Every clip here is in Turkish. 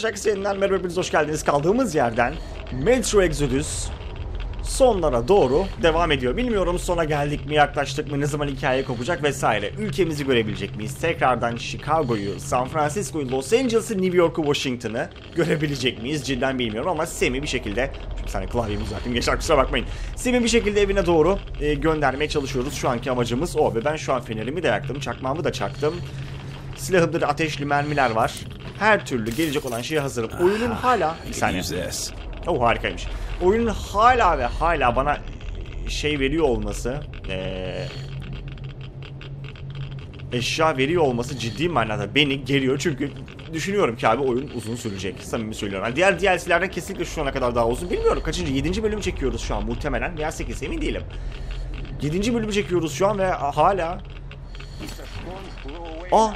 Şarkısı yeniden merhaba, hepiniz hoş geldiniz. Kaldığımız yerden Metro Exodus sonlara doğru devam ediyor. Bilmiyorum sona geldik mi, yaklaştık mı, ne zaman hikaye kopacak vesaire. Ülkemizi görebilecek miyiz? Tekrardan Chicago'yu, San Francisco'yu, Los Angeles'ı, New York'u, Washington'ı görebilecek miyiz? Cidden bilmiyorum ama Sam'i bir şekilde... Bir saniye klavyemi uzattım gençler, kusura bakmayın. Sam'i bir şekilde evine doğru göndermeye çalışıyoruz. Şu anki amacımız o ve ben şu an fenerimi de yaktım, çakmağımı da çaktım. Silahımda da ateşli mermiler var. Her türlü gelecek olan şeye hazırım. Oyunun hala... Bir saniye. Oh, harikaymış. Oyunun hala ve hala bana şey veriyor olması... eşya veriyor olması ciddi manada beni geriyor. Çünkü düşünüyorum ki abi oyun uzun sürecek. Samimi söylüyorum. Yani diğer DLC'lerden kesinlikle şu ana kadar daha uzun. Bilmiyorum kaçıncı? 7. bölümü çekiyoruz şu an muhtemelen. Veya 8, emin değilim. 7. bölümü çekiyoruz şu an ve hala... Aa!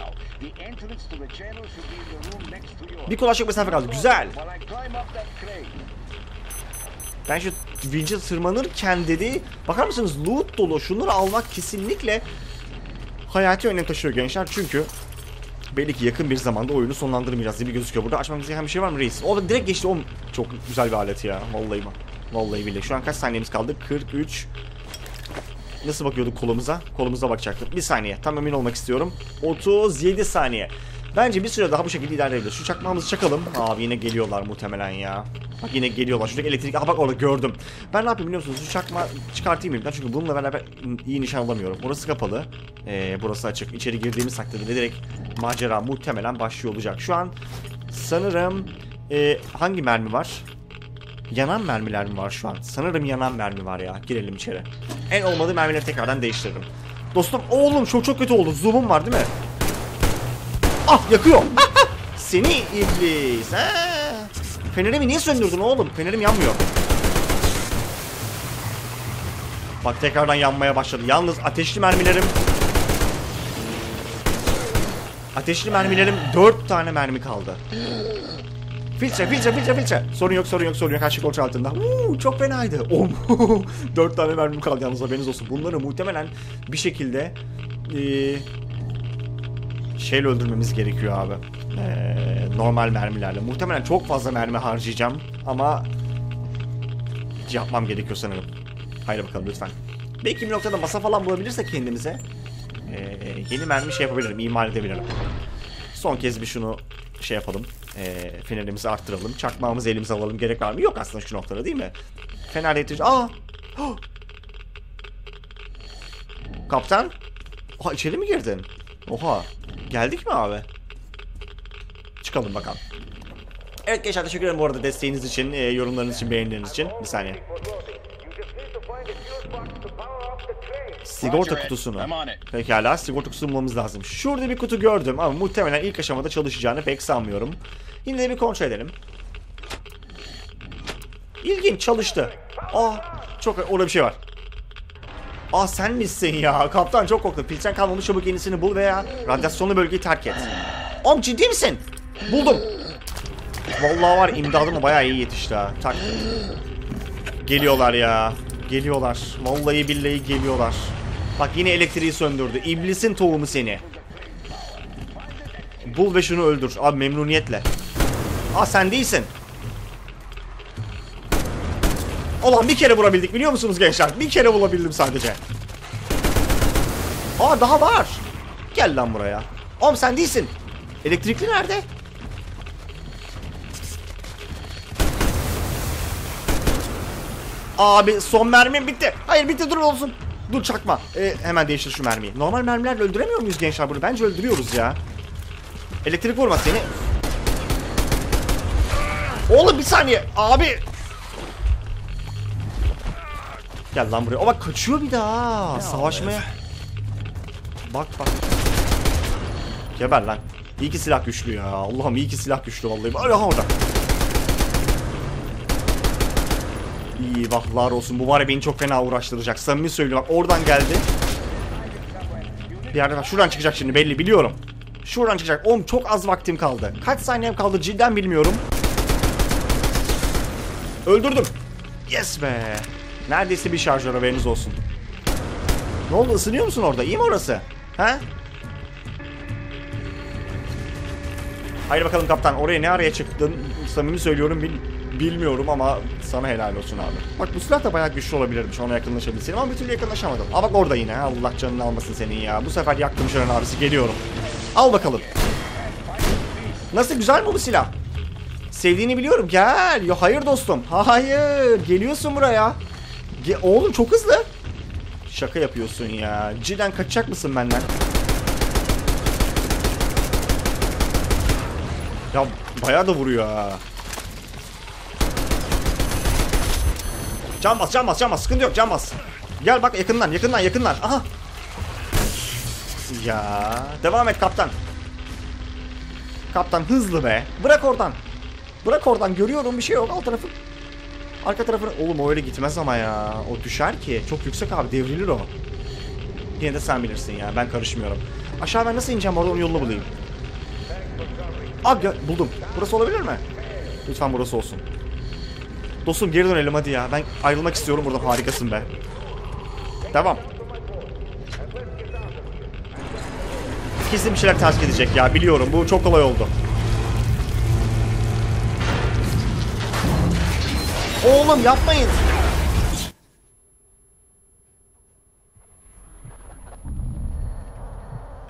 Bir kolaşlık mesafe kaldı. Güzel. Ben şu Vinci tırmanırken dedi. Bakar mısınız? Loot dolu. Şunları almak kesinlikle hayati önem taşıyor gençler. Çünkü belli ki yakın bir zamanda oyunu sonlandırmayacağız gibi gözüküyor. Burada açmamız gereken bir şey var mı reis? O direkt geçti. O çok güzel bir alet ya. Vallahi bak. Vallahi billahi. Şu an kaç saniyemiz kaldı? 43. Nasıl bakıyorduk kolumuza? Kolumuza bakacaktık. Bir saniye. Tam emin olmak istiyorum. 37 saniye. Bence bir süre daha bu şekilde ilerleyebiliriz. Şu çakmağımızı çakalım. Abi yine geliyorlar muhtemelen ya. Bak yine geliyorlar. Şuradaki elektrik... Aha bak orada gördüm. Ben ne yapayım biliyor musunuz? Şu çakmağı çıkartayım elimden. Çünkü bununla beraber iyi nişan alamıyorum. Burası kapalı. Burası açık. İçeri girdiğimiz takdirde direkt macera muhtemelen başlıyor olacak. Şu an sanırım... hangi mermi var? Yanan mermiler mi var şu an? Sanırım yanan mermi var ya. Girelim içeri. En olmadığı mermileri tekrardan değiştiririm. Dostum oğlum çok kötü oldu. Zoom'um var değil mi? Ah yakıyor. Seni iblis. Fenerimi niye söndürdün oğlum? Fenerim yanmıyor. Bak tekrardan yanmaya başladı. Yalnız ateşli mermilerim. Ateşli mermilerim 4 tane mermi kaldı. Filtre. Sorun yok. Her şey kontrol altında. Çok fenaydı. 4 tane mermim kaldı yalnız, haberiniz olsun. Bunları muhtemelen bir şekilde şeyle öldürmemiz gerekiyor abi. Normal mermilerle. Muhtemelen çok fazla mermi harcayacağım ama yapmam gerekiyor sanırım. Haydi bakalım lütfen. Belki bir noktada masa falan bulabilirsek kendimize yeni mermi şey yapabilirim, imal edebilirim. Son kez bir şunu şey yapalım. Fenerimizi arttıralım. Çakmağımızı elimize alalım. Gerek var mı? Yok aslında şu noktada değil mi? Fener yetici. Aa! Kaptan? Oha içeri mi girdin? Oha. Geldik mi abi? Çıkalım bakalım. Evet gençler teşekkür ederim bu arada desteğiniz için, yorumlarınız için, beğenileriniz için. Bir saniye. Sigorta kutusunu. Pekala sigorta kutusunu bulmamız lazım. Şurada bir kutu gördüm ama muhtemelen ilk aşamada çalışacağını pek sanmıyorum. Yine de bir kontrol edelim. İlginç çalıştı. Aa çok orada bir şey var. Aa sen misin ya? Kaptan çok korktum. Pilsen kalmamış, çabuk yenisini bul veya radyasyonlu bölgeyi terk et. Oğlum ciddi misin? Buldum. Vallahi var imdadıma bayağı iyi yetişti ha. Tak. Geliyorlar ya. Geliyorlar. Vallahi billahi geliyorlar. Bak yine elektriği söndürdü. İblisin tohumu seni. Bul ve şunu öldür. Abi memnuniyetle. Aa sen değilsin. Ulan bir kere vurabildik biliyor musunuz gençler? Bir kere vurabildim sadece. Aa daha var. Gel lan buraya. Oğlum sen değilsin. Elektrikli nerede? Abi son mermim bitti. Hayır bitti dur olsun. Dur çakma. Hemen değiştir şu mermiyi. Normal mermilerle öldüremiyor muyuz gençler bunu? Bence öldürüyoruz ya. Elektrik vurma seni. Oğlum bir saniye. Abi. Gel lan buraya. O bak kaçıyor bir daha. Savaşmaya. Bak. Geber lan. İyi ki silah güçlü ya. Allah'ım iyi ki silah güçlü vallahi. Aha orada. İyi vahlar olsun. Bu var ya beni çok fena uğraştıracak. Samimi söylüyorum. Bak oradan geldi. Bir yerden şuradan çıkacak şimdi belli biliyorum. Şuradan çıkacak. Oğlum çok az vaktim kaldı. Kaç saniyem kaldı cidden bilmiyorum. Öldürdüm. Yes be. Neredeyse bir şarjör, haberiniz olsun. Ne oldu, ısınıyor musun orada? İyi mi orası? He? Haydi bakalım kaptan, oraya ne araya çıktın? Samimi söylüyorum bilmiyorum ama sana helal olsun abi. Bak bu silah da bayağı güçlü olabilirmiş, ona yakınlaşabilseydim ama bir türlü yakınlaşamadım. Aa bak orada yine, Allah canını almasın senin ya. Bu sefer yaktım şöyle abisi, geliyorum. Al bakalım. Nasıl, güzel mi bu silah? Sevdiğini biliyorum, gel. Yo, hayır dostum, hayır. Geliyorsun buraya. Oğlum çok hızlı. Şaka yapıyorsun ya. Cidden kaçacak mısın benden? Ya bayağı da vuruyor ha. Can bas, can bas, can bas. Sıkıntı yok, can bas. Gel bak yakından, yakından, yakından. Aha. Ya devam et kaptan. Kaptan hızlı be. Bırak oradan. Bırak oradan, görüyorum bir şey yok. Alt tarafı. Arka tarafı. Oğlum o öyle gitmez ama ya. O düşer ki. Çok yüksek abi, devrilir o. Yine de sen bilirsin ya. Ben karışmıyorum. Aşağı ben nasıl ineceğim, orada onun yolunu bulayım. Abi buldum. Burası olabilir mi? Lütfen burası olsun. Dostum geri dönelim hadi ya. Ben ayrılmak istiyorum buradan. Harikasın be. Devam. Kesin bir şeyler ters gidecek ya. Biliyorum. Bu çok kolay oldu. Oğlum yapmayın.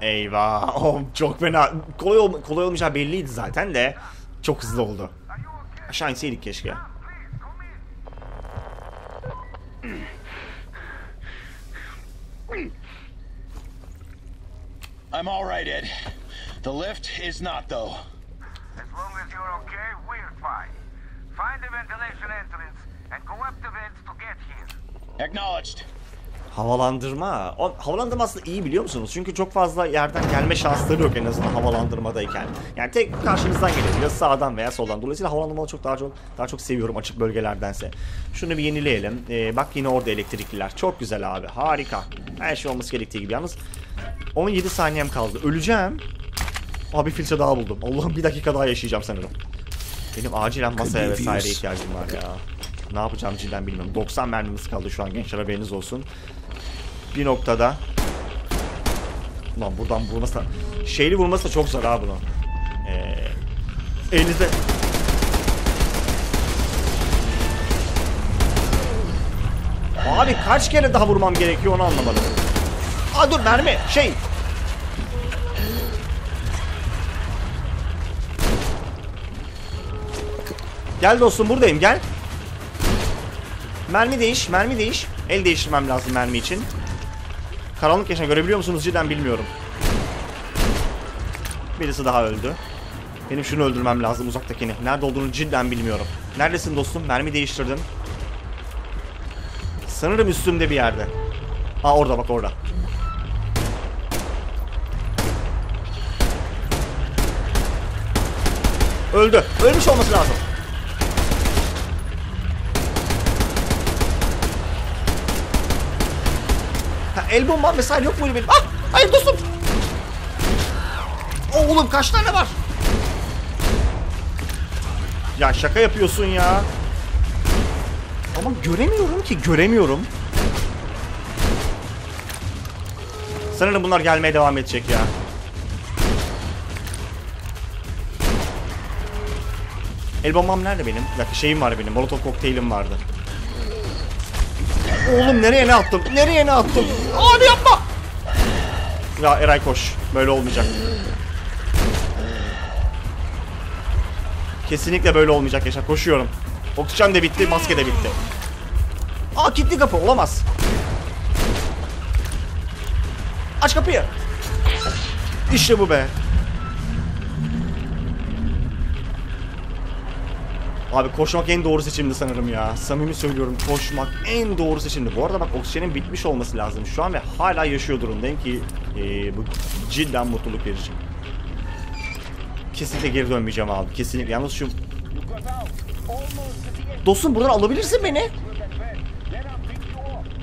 Eyvah. Oh, çok fena. Kolay olmayacağı belliydi zaten de. Çok hızlı oldu. Aşağı inseydik keşke. I'm all right, Ed. The lift is not, though. As long as you're okay, we're fine. Find the ventilation entrance and go up the vents to get here. Acknowledged. Havalandırma. Havalandırma aslında iyi, biliyor musunuz? Çünkü çok fazla yerden gelme şansları yok en azından havalandırmadayken. Yani tek karşınızdan gelebiliyor, sağdan veya soldan. Dolayısıyla havalandırmayı çok daha çok seviyorum açık bölgelerdense. Şunu bir yenileyelim. Bak yine orada elektrikliler. Çok güzel abi. Harika. Her şey olması gerektiği gibi. Yalnız 17 saniyem kaldı. Öleceğim. Abi filtre daha buldum. Allah'ım bir dakika daha yaşayacağım sanırım. Benim acilen masaya vesaire ihtiyacım var ya. Ne yapacağım cidden bilmiyorum. 90 mermimiz kaldı şu an gençler, haberiniz olsun. Bir noktada. Ulan buradan vurması da... Şeyli vurması da çok zor ha bunu. Elinizde... Abi kaç kere daha vurmam gerekiyor onu anlamadım. Aa dur mermi şey. Gel dostum buradayım gel. Mermi değiş, mermi değiş. El değiştirmem lazım mermi için. Karanlık yaşına görebiliyor musunuz cidden bilmiyorum. Birisi daha öldü. Benim şunu öldürmem lazım, uzaktakini. Nerede olduğunu cidden bilmiyorum. Neredesin dostum? Mermi değiştirdim. Sanırım üstümde bir yerde. Aa orada bak orada. Öldü. Ölmüş olması lazım. El bombam vesaire yok böyle benim. Ah! Hayır dostum! Oğlum kaç tane var? Ya şaka yapıyorsun ya. Ama göremiyorum ki. Göremiyorum. Sanırım bunlar gelmeye devam edecek ya. El bombam nerede benim? Bir dakika şeyim var benim. Molotov kokteylim vardı. Oğlum nereye ne attım? Nereye ne attım? Abi yapma! Ya Eray koş. Böyle olmayacak. Kesinlikle böyle olmayacak Yaşar. Koşuyorum. Oksijen de bitti. Maske de bitti. Aa kilitli kapı. Olamaz. Aç kapıyı. İşte bu be. Abi koşmak en doğru seçimdi sanırım ya. Samimi söylüyorum koşmak en doğru seçimdi. Bu arada bak oksijenin bitmiş olması lazım şu an ve hala yaşıyor durumdayım ki bu cidden mutluluk verici. Kesinlikle geri dönmeyeceğim abi. Kesinlikle. Yalnız şu... Dostum buradan alabilirsin beni.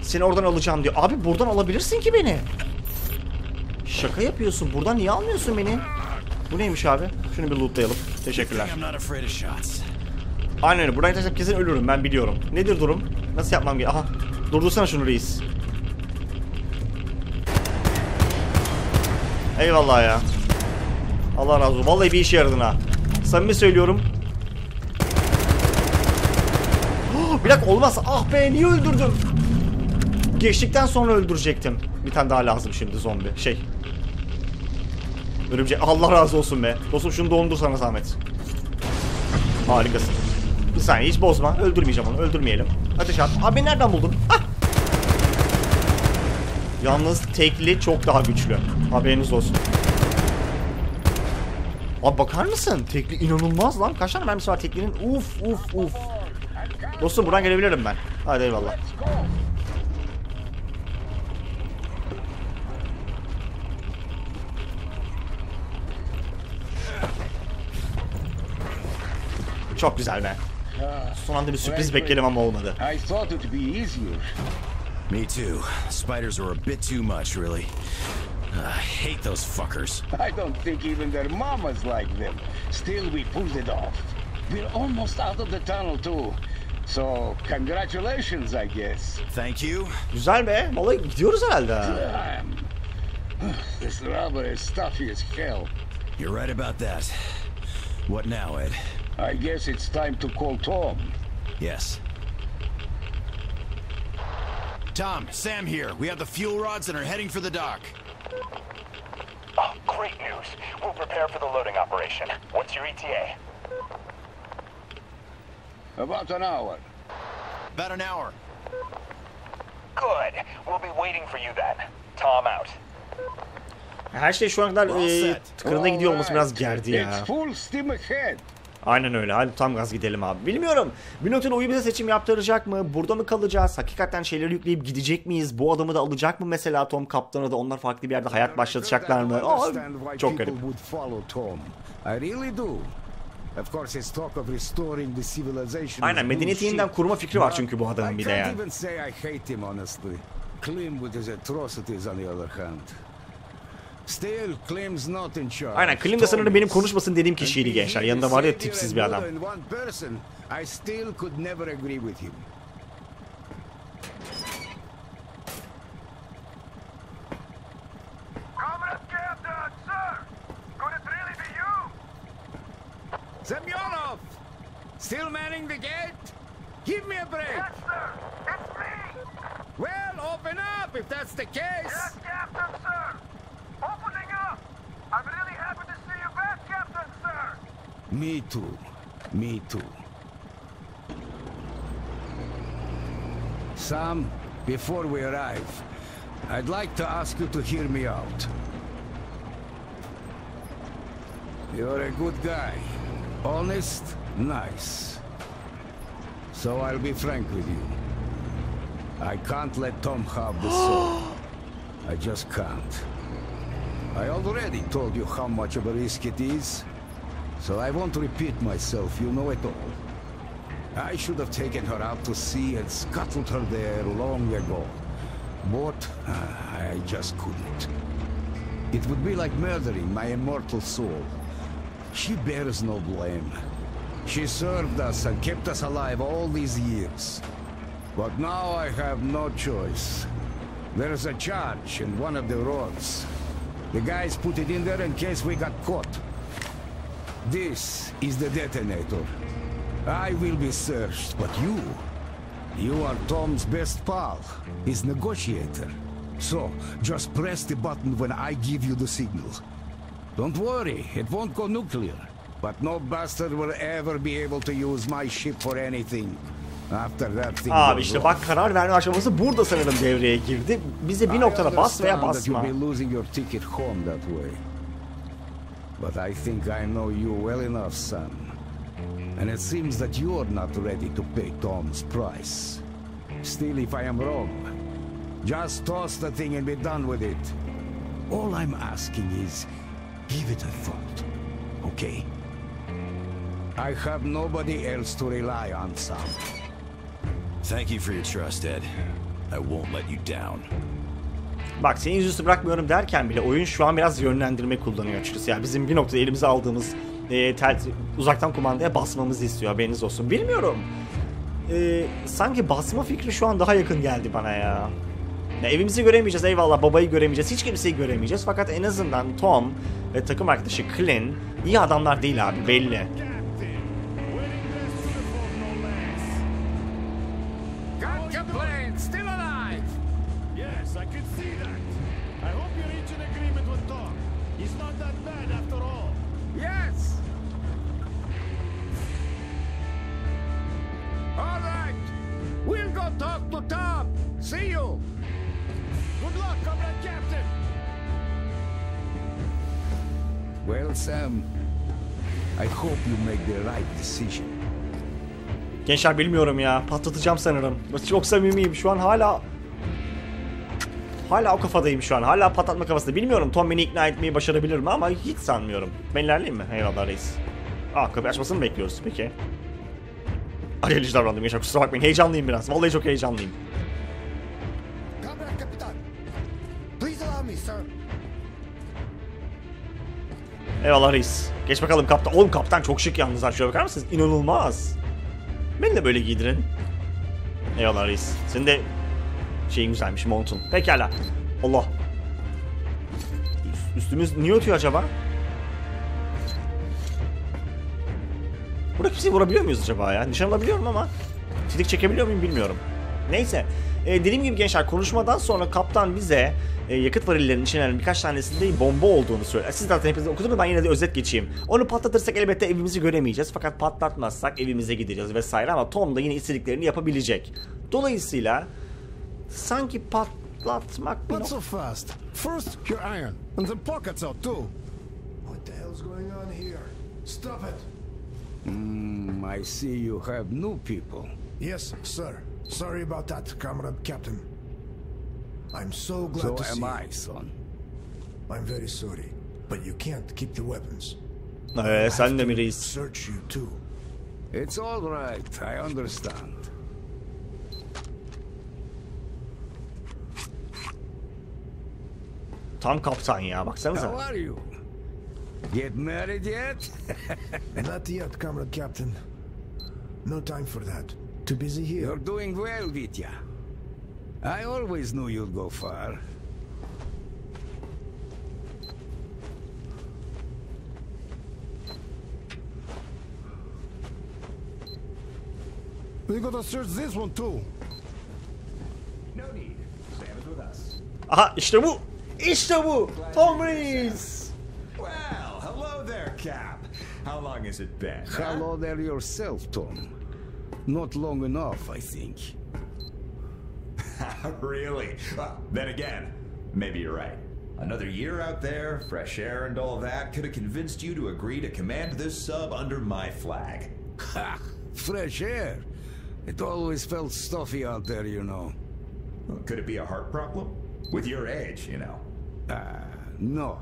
Seni oradan alacağım diyor. Abi buradan alabilirsin ki beni. Şaka yapıyorsun. Buradan niye almıyorsun beni? Bu neymiş abi? Şunu bir lootlayalım. Teşekkürler. Aynen öyle. Buradan geçersem kesin ölürüm. Ben biliyorum. Nedir durum? Nasıl yapmam gerekiyor? Aha. Durdursana şunu reis. Eyvallah ya. Allah razı olsun. Vallahi bir işe yaradın ha. Samimi söylüyorum. Bir dakika, olmaz. Ah be, niye öldürdüm? Geçtikten sonra öldürecektim. Bir tane daha lazım şimdi zombi. Şey. Örümcek. Allah razı olsun be. Dostum şunu dondur sana zahmet. Harikasın. Bir saniye, hiç bozma. Öldürmeyeceğim onu. Öldürmeyelim. Ateş at. Abi nereden buldun? Ah! Yalnız tekli çok daha güçlü. Haberiniz olsun. Abi bakar mısın? Tekli inanılmaz lan. Kaç tane mermisi var teklinin? Uf uf uf. Dostum buradan gelebilirim ben. Hadi eyvallah. Çok güzel be. Son anda bir sürpriz bekledim ama olmadı. Me too. Spiders are a bit too much, really. I hate those fuckers. I don't think even their mamas like them. Still, we pulled it off. We're almost out of the tunnel too. So, congratulations, I guess. Thank you. Güzel be. Vallahi gidiyoruz herhalde. This rubber is stuffy as hell. You're right about that. What now, Ed? I guess it's time to call Tom. Yes. Tom, Sam here. We have the fuel rods and are heading for the dock. Oh, great news. We'll prepare for the loading operation. What's your ETA? About an hour. Good. We'll be waiting for you then. Tom out. Her şey şu an kadar tıkırında gidiyor olması biraz gerdi ya. It's full steam ahead. Aynen öyle. Hadi tam gaz gidelim abi. Bilmiyorum. Bir noktada oyu bize seçim yaptıracak mı? Burada mı kalacağız? Hakikaten şeyleri yükleyip gidecek miyiz? Bu adamı da alacak mı mesela Tom kaptanı da? Onlar farklı bir yerde hayat başlatacaklar mı? Aa, çok garip. Aynen, medeniyeti yeniden kurma fikri var çünkü bu adamın bir de yani. Aynen, Klim de sanırım benim konuşmasın dediğim kişiydi gençler. Yanında var ya tipsiz bir adam. Me too. Sam, before we arrive, I'd like to ask you to hear me out. You're a good guy. Honest, nice. So I'll be frank with you. I can't let Tom have the sword. I just can't. I already told you how much of a risk it is. So I won't repeat myself, you know it all. I should have taken her out to sea and scuttled her there long ago. But I just couldn't. It would be like murdering my immortal soul. She bears no blame. She served us and kept us alive all these years. But now I have no choice. There is a charge in one of the rods. The guys put it in there in case we got caught. This is the detonator. I will be searched, but you are Tom's best pal, his negotiator. So, just press the button when I give you the signal. Don't worry, it won't go nuclear. But no bastard will ever be able to use my ship for anything. After that thing. Abi işte bak, karar verme aşaması burada sanırım devreye girdi. Bize bir noktada bas veya basma. But I think I know you well enough, Sam. And it seems that you're not ready to pay Tom's price. Still, if I am wrong, just toss the thing and be done with it. All I'm asking is, give it a thought, okay? I have nobody else to rely on, Sam. Thank you for your trust, Ed. I won't let you down. Bak, seni yüzüstü bırakmıyorum derken bile oyun şu an biraz yönlendirme kullanıyor açıkçası. Yani bizim bir noktada elimize aldığımız uzaktan kumandaya basmamızı istiyor, haberiniz olsun. Bilmiyorum. Sanki basma fikri şu an daha yakın geldi bana ya. Ya, evimizi göremeyeceğiz, eyvallah, babayı göremeyeceğiz, hiç kimseyi göremeyeceğiz. Fakat en azından Tom ve takım arkadaşı Clint iyi adamlar değil abi, belli. Gençler bilmiyorum ya, patlatacağım sanırım. Çok samimiyim şu an, hala o kafadayım şu an, hala patlatma kafasında. Bilmiyorum Tom beni ikna etmeyi başarabilir mi ama hiç sanmıyorum. Ben ilerleyeyim mi? Eyvallah reis. Aa, kapıyı açmasını mı bekliyoruz peki? Aceleci davrandım gençler, kusura bakmayın, heyecanlıyım biraz, vallahi çok heyecanlıyım. Eyvallah reis. Geç bakalım kaptan. Oğlum kaptan çok şık yalnız, şuraya bakar mısınız? İnanılmaz. Beni de böyle giydirin. Eyvallah reis. Senin de şeyin güzelmiş, montun. Pekala. Allah. Üstümüz niye ötüyor acaba? Burada kimseyi vurabiliyor muyuz acaba ya? Nişan alabiliyorum ama titik çekebiliyor muyum bilmiyorum. Neyse. Dediğim gibi gençler, konuşmadan sonra kaptan bize yakıt varillerinin içinden birkaç tanesinde bomba olduğunu söylüyor. Siz zaten hepiniz okudunuz, ben yine de özet geçeyim. Onu patlatırsak elbette evimizi göremeyeceğiz, fakat patlatmazsak evimize gideceğiz vesaire, ama Tom da yine istediklerini yapabilecek. Dolayısıyla sanki patlatmak mı? I see you have new people. Yes, sir. Sorry about that, comrade captain. I'm so glad to see you. So am I, son. I'm very sorry, but you can't keep the weapons. Sen de mi reis? Search you too. It's all right. I understand. Tam kaptan ya, baksanıza. How are you? Get married yet? Not yet, comrade captain. No time for that. Too busy here. You're doing well, Vitya. I always knew you'd go far. We gotta search this one too. No need. Sam is with us. Aha, işte bu. İşte bu. Tom Reis. Well, hello there, Cap. How long has it been? Hello there yourself, Tom. Not long enough, I think. Really? Well, then again, maybe you're right. Another year out there, fresh air and all that, could have convinced you to agree to command this sub under my flag. Ha! Fresh air? It always felt stuffy out there, you know. Well, could it be a heart problem? With your age, you know. No.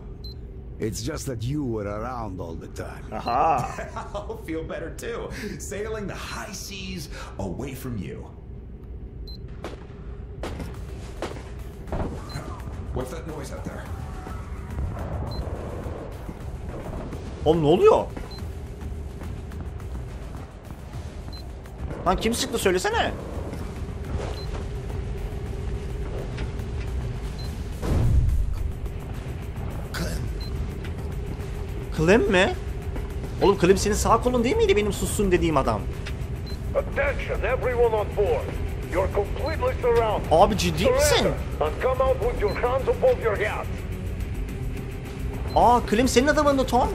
It's just that you were around all the time. Aha! I'll feel better too. Sailing the high seas away from you. What's that noise out there? Oğlum ne oluyor? Lan kim sıktı söylesene? Klim mi? Oğlum Klim senin sağ kolun değil miydi, benim sussun dediğim adam? Abi ciddi misin? Aa, Klim senin adamındı Tom.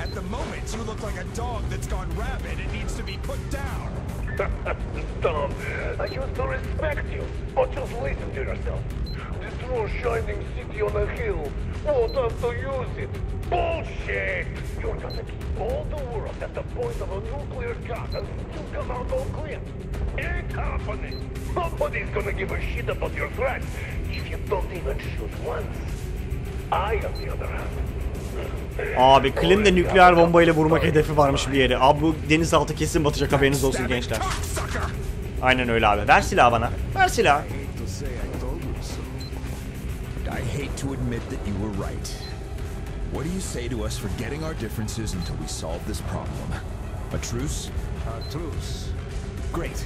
At the moment, you look like a dog that's gone rabid and needs to be put down. Tom, I used to respect you, but just listen to yourself. The true shining city on a hill. What have to use it? Bullshit! You're gonna keep all the world at the point of a nuclear gun and still come out all clean. It's happening. Nobody's gonna give a shit about your threats if you don't even shoot once. I, on the other hand. Abi Klim de nükleer bombayla vurmak hedefi varmış bir yere. Abi bu denizaltı kesin batacak, haberiniz olsun gençler. Aynen öyle abi. Ver silahı bana. Ver silahı. I hate to admit that you were right. What do you say to us forgetting our differences until we solve this problem? A truce? A truce. Great.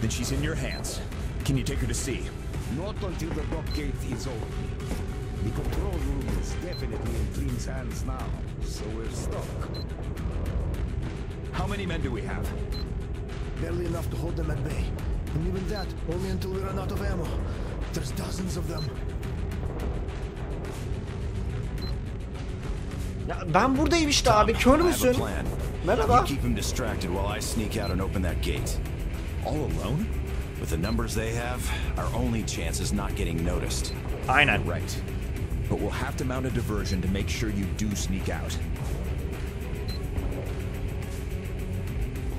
Then she's in your hands. Can you take her to sea? Not until the dock gate is open. The control room is definitely in Klim's hands now, so we're stuck. How many men do we have? Barely enough to hold them at bay. And even that, only until we run out of ammo. There's dozens of them. Ya ben buradayım işte abi, kör müsün? Merhaba. Keep him distracted while I sneak out and open that gate. All alone? With the numbers they have, our only chance is not getting noticed. Aynen. Right. But we'll have to mount a diversion to make sure you do sneak out.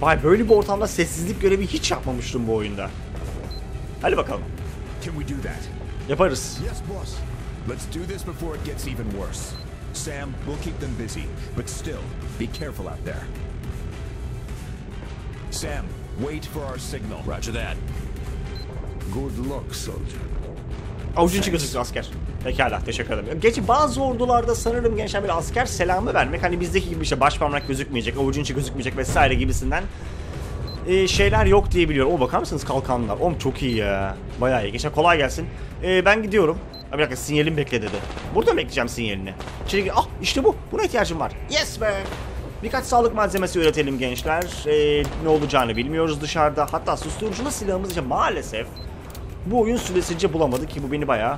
Vay, böyle bir ortamda sessizlik görevi hiç yapmamıştım bu oyunda. Hadi bakalım. Can we do that? Yaparız. Yes, boss. Let's do this before it gets even worse. Sam, we'll keep them busy, but still, be careful out there. Sam, wait for our signal. Roger that. Good luck, soldier. Avucun çıkıyorsun asker. Pekala, teşekkür ederim. Gerçi bazı ordularda sanırım gençler böyle asker selamı vermek, hani bizdeki gibi işte başparmak gözükmeyecek, avucun içi gözükmeyecek vesaire gibisinden şeyler yok diye biliyorum. O bakar mısınız kalkanlar? Oğlum çok iyi ya. Bayağı iyi. Gençler kolay gelsin. Ben gidiyorum. Bir dakika, sinyalim bekle dedi. Burada mı bekleyeceğim sinyalini? Çünkü ah işte bu. Buna ihtiyacım var. Yes be. Birkaç sağlık malzemesi üretelim gençler. Ne olacağını bilmiyoruz dışarıda. Hatta susturuculu silahımız için maalesef bu oyun süresince bulamadık ki bu beni bayağı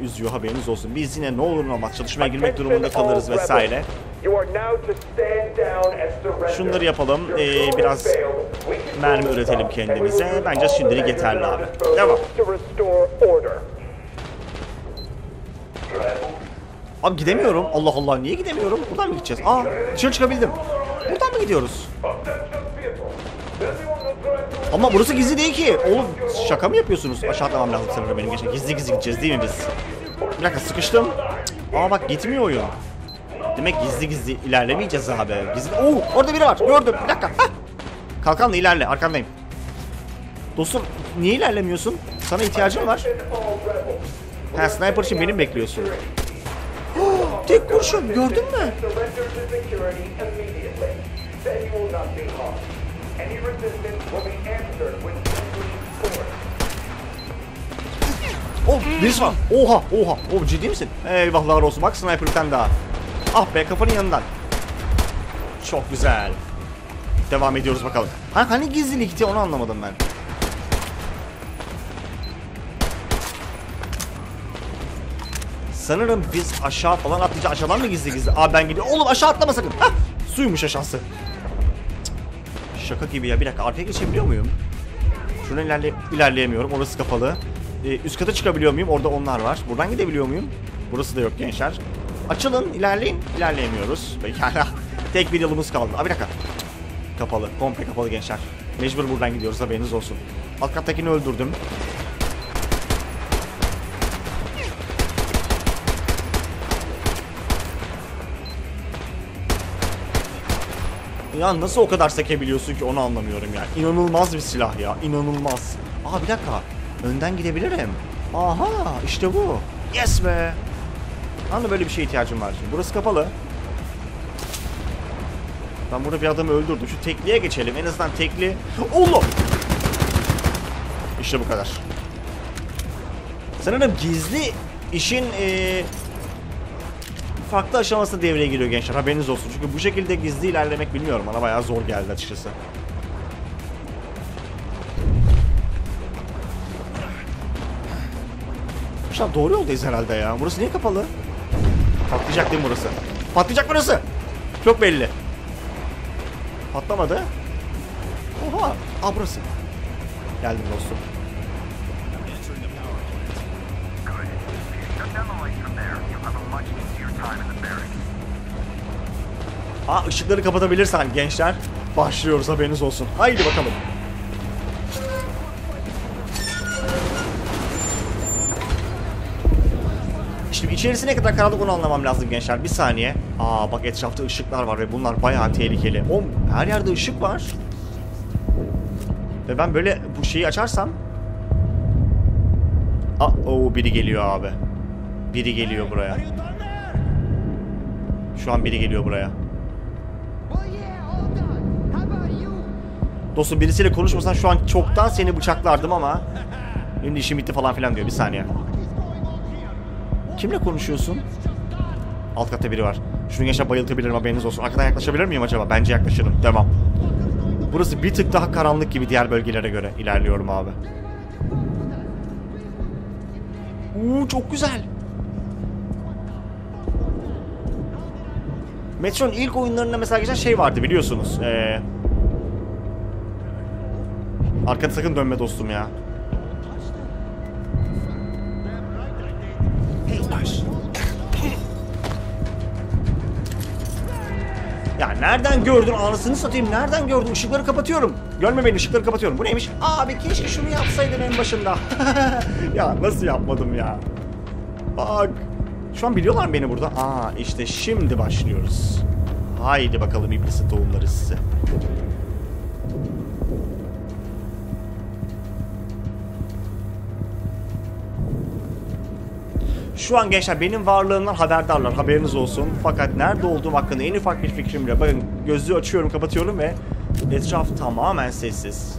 üzüyor, haberiniz olsun. Biz yine ne olur ne olmaz çalışmaya girmek durumunda kalırız vesaire. Şunları yapalım, biraz mermi üretelim kendimize. Bence şimdilik yeterli abi. Devam. Abi gidemiyorum. Allah Allah, niye gidemiyorum? Buradan mı gideceğiz? Aa, dışarı çıkabildim. Buradan mı gidiyoruz? Ama burası gizli değil ki. Oğlum şaka mı yapıyorsunuz? Aşağı atlamam lazım sanırım benim geçen. Gizli gizli gideceğiz değil mi biz? Bir dakika, sıkıştım. Aa bak, gitmiyor oyun. Demek gizli gizli ilerlemeyeceğiz abi. Gizli... Oo, orada biri var. Gördüm. Bir dakika. Hah. Kalkanla ilerle. Arkandayım. Dostum niye ilerlemiyorsun? Sana ihtiyacım var. Ha, sniper için beni mi bekliyorsun? Oh, tek kurşun. Gördün mü? Oh, birisi var. Oha oha. Oh, ciddi misin? Eyvahlar olsun. Bak sniper bir tane daha. Ah be, kafanın yanından. Çok güzel. Devam ediyoruz bakalım. Hani gizlilikti, onu anlamadım ben. Sanırım biz aşağı falan atlayacağız. Aşağıdan mı gizli gizli? Aa ben gidiyorum. Oğlum aşağı atlama sakın. Hah, suymuş aşağısı. Şaka gibi ya. Bir dakika, arkaya geçebiliyor muyum? Şuna ilerleyemiyorum. Orası kapalı. Üst kata çıkabiliyor muyum? Orada onlar var. Buradan gidebiliyor muyum? Burası da yok gençler. Açılın, ilerleyin. İlerleyemiyoruz. Pekala. Tek bir yolumuz kaldı. Aa bir dakika. Kapalı. Komple kapalı gençler. Mecbur buradan gidiyoruz. Haberiniz olsun. Alt kattakini öldürdüm. Ya nasıl o kadar sekebiliyorsun ki onu anlamıyorum yani. İnanılmaz bir silah ya. İnanılmaz. Aa bir dakika. Önden gidebilirim. Aha işte bu. Yes be. Anla, böyle bir şeye ihtiyacım var şimdi. Burası kapalı. Ben burada bir adamı öldürdüm. Şu tekliye geçelim. En azından tekli. Oğlum. İşte bu kadar. Sanırım gizli işin... farklı aşamasında devreye giriyor gençler, haberiniz olsun. Çünkü bu şekilde gizli ilerlemek, bilmiyorum, bana bayağı zor geldi açıkçası. Şu an doğru yoldayız herhalde ya. Burası niye kapalı? Patlayacak değil mi burası? Patlayacak burası! Çok belli. Patlamadı. Oha! Aa burası. Geldim dostum. Aa, ışıkları kapatabilirsen gençler başlıyoruz, haberiniz olsun. Haydi bakalım. Şimdi içerisi ne kadar karanlık onu anlamam lazım gençler. Bir saniye. Aa bak, etrafta ışıklar var ve bunlar bayağı tehlikeli. Oğlum her yerde ışık var. Ve ben böyle bu şeyi açarsam... Aa, biri geliyor abi. Biri geliyor buraya. Şu an biri geliyor buraya. Dostum birisiyle konuşmasan şu an çoktan seni bıçaklardım ama şimdi işim bitti falan filan diyor. Bir saniye. Kimle konuşuyorsun? Alt katta biri var. Şunu gençler bayıltabilirim, haberiniz olsun. Arkadan yaklaşabilir miyim acaba? Bence yaklaşırım. Devam. Burası bir tık daha karanlık gibi diğer bölgelere göre. İlerliyorum abi. Uuu çok güzel. Metro'nun ilk oyunlarında mesela geçen şey vardı biliyorsunuz. Arkada sakın dönme dostum ya. Ya nereden gördün anasını satayım, nereden gördün? Işıkları kapatıyorum. Görme beni, ışıkları kapatıyorum. Bu neymiş? Abi keşke şunu yapsaydın en başında. Ya nasıl yapmadım ya? Bak. Şu an biliyorlar mı beni burada? Aa işte şimdi başlıyoruz. Haydi bakalım iblisin tohumları size. Şu an gençler benim varlığımdan haberdarlar, haberiniz olsun. Fakat nerede olduğum hakkında en ufak bir fikrim bile. Bakın gözlüğü açıyorum, kapatıyorum ve etraf tamamen sessiz.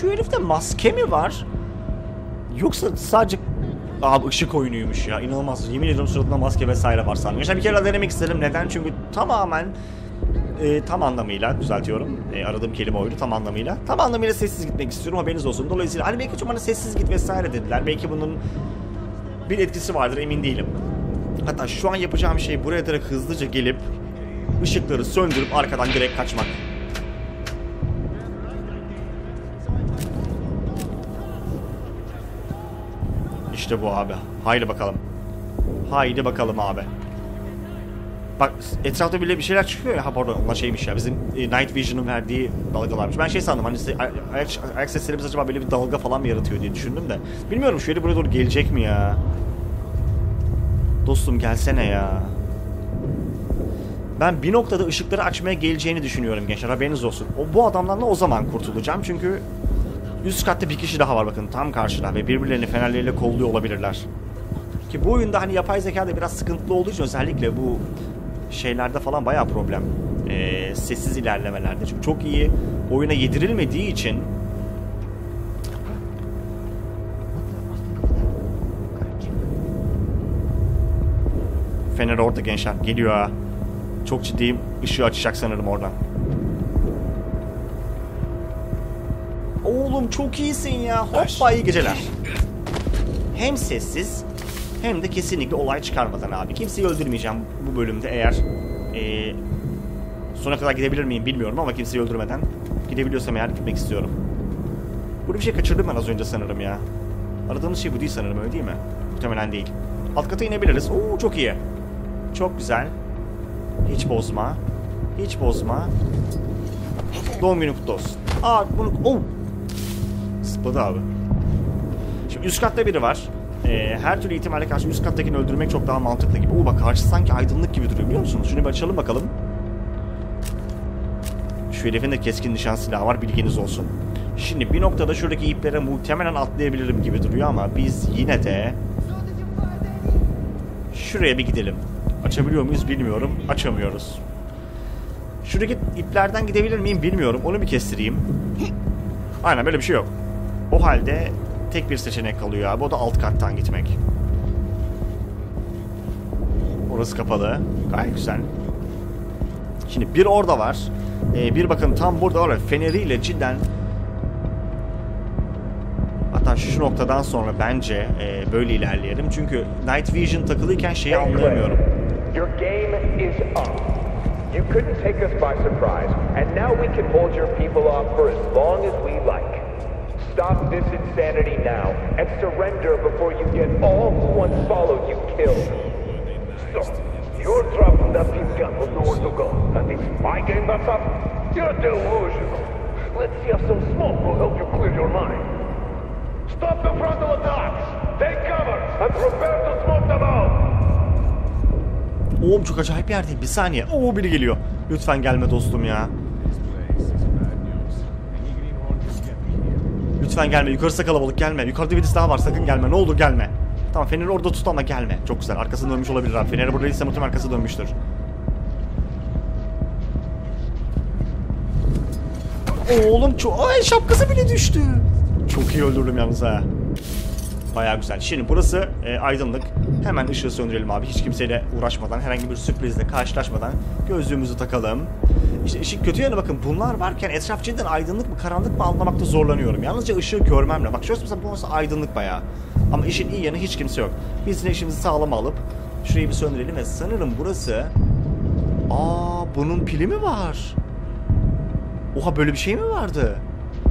Şu herifte maske mi var? Yoksa sadece... Abi ışık oyunuymuş ya. İnanılmaz. Yemin ediyorum suratında maske vesaire var sanırım. İşte bir kere denemek istedim. Neden? Çünkü tamamen... tam anlamıyla düzeltiyorum. Aradığım kelime oydu. Tam anlamıyla. Tam anlamıyla sessiz gitmek istiyorum. Haberiniz olsun. Dolayısıyla hani belki çok bana sessiz git vesaire dediler. Belki bunun bir etkisi vardır. Emin değilim. Hatta şu an yapacağım şey buraya direkt hızlıca gelip ışıkları söndürüp arkadan direkt kaçmak. İşte bu abi. Haydi bakalım. Haydi bakalım abi. Bak etrafta bile bir şeyler çıkıyor ya. Ha pardon onlar şeymiş ya. Bizim Night Vision'ın verdiği dalgalarmış. Ben şey sandım hani ayak seslerimiz acaba böyle bir dalga falan mı yaratıyor diye düşündüm de. Bilmiyorum şöyle buraya doğru gelecek mi ya? Dostum gelsene ya. Ben bir noktada ışıkları açmaya geleceğini düşünüyorum gençler. Haberiniz olsun. Bu adamdan da o zaman kurtulacağım çünkü... Üst katta bir kişi daha var bakın tam karşıda ve birbirlerini fenerleriyle kolluyor olabilirler. Ki bu oyunda hani yapay zekada biraz sıkıntılı olduğu için özellikle bu şeylerde falan bayağı problem. Sessiz ilerlemelerde çünkü çok iyi oyuna yedirilmediği için. Fener orada gençler geliyor ha. Çok ciddiyim ışığı açacak sanırım oradan. Oğlum çok iyisin ya. Hoppa iyi geceler. Hem sessiz hem de kesinlikle olay çıkarmadan abi. Kimseyi öldürmeyeceğim bu bölümde eğer sona kadar gidebilir miyim bilmiyorum ama kimseyi öldürmeden gidebiliyorsam eğer gitmek istiyorum. Burada bir şey kaçırdım ben az önce sanırım ya. Aradığımız şey bu değil sanırım öyle değil mi? Muhtemelen değil. Alt kata inebiliriz. Oo çok iyi. Çok güzel. Hiç bozma. Hiç bozma. Doğum günü kutlu olsun. Aa bunu... Oh. Sıpladı abi. Şimdi üst katta biri var. Her türlü ihtimalle karşı üst kattakini öldürmek çok daha mantıklı gibi. Oo bak karşı sanki aydınlık gibi duruyor biliyor musunuz? Şunu bir açalım bakalım. Şu herifin de keskin nişan silahı var bilginiz olsun. Şimdi bir noktada şuradaki iplere muhtemelen atlayabilirim gibi duruyor ama biz yine de... Şuraya bir gidelim. Açabiliyor muyuz bilmiyorum. Açamıyoruz. Şuradaki iplerden gidebilir miyim bilmiyorum. Onu bir kestireyim. Aynen böyle bir şey yok. O halde tek bir seçenek kalıyor abi. O da alt kattan gitmek. Orası kapalı. Gayet güzel. Şimdi bir orada var. Bir bakın tam burada var. Feneriyle cidden... Hatta şu noktadan sonra bence böyle ilerleyelim. Çünkü Night Vision takılıyken şeyi anlayamıyorum. Your game is up. You couldn't take us by surprise, and now we can hold your people off for as long as we like. Stop this insanity now, and surrender before you get all who once followed you killed. So, your trouble that you've got with the war to go, that it's my game that's up? You're delusional. Let's see if some smoke will help you clear your mind. Stop in front of the docks. Take cover and prepare to smoke them out. Oğlum çok acayip bir yerdeyim. Bir saniye. Oo, biri geliyor. Lütfen gelme dostum ya. Lütfen gelme. Yukarısı kalabalık, gelme. Yukarıda birisi daha var. Sakın gelme. Ne olur gelme. Tamam, feneri orada tut ama gelme. Çok güzel. Arkasını dönmüş olabilir abi. Feneri burada değilse muhtemelen arkası dönmüştür. Oğlum çok... Ay, şapkası bile düştü. Çok iyi öldürdüm yalnız ha. Bayağı güzel. Şimdi burası aydınlık. Hemen ışığı söndürelim abi. Hiç kimseyle uğraşmadan, herhangi bir sürprizle karşılaşmadan gözlüğümüzü takalım. İşte işin kötü yanı bakın, bunlar varken etraf cidden aydınlık mı karanlık mı anlamakta zorlanıyorum. Yalnızca ışığı görmemle. Bak şurası mesela, burası aydınlık bayağı. Ama işin iyi yanı hiç kimse yok. Biz yine işimizi sağlam alıp şurayı bir söndürelim ve sanırım burası... Aa, bunun pili mi var? Oha, böyle bir şey mi vardı?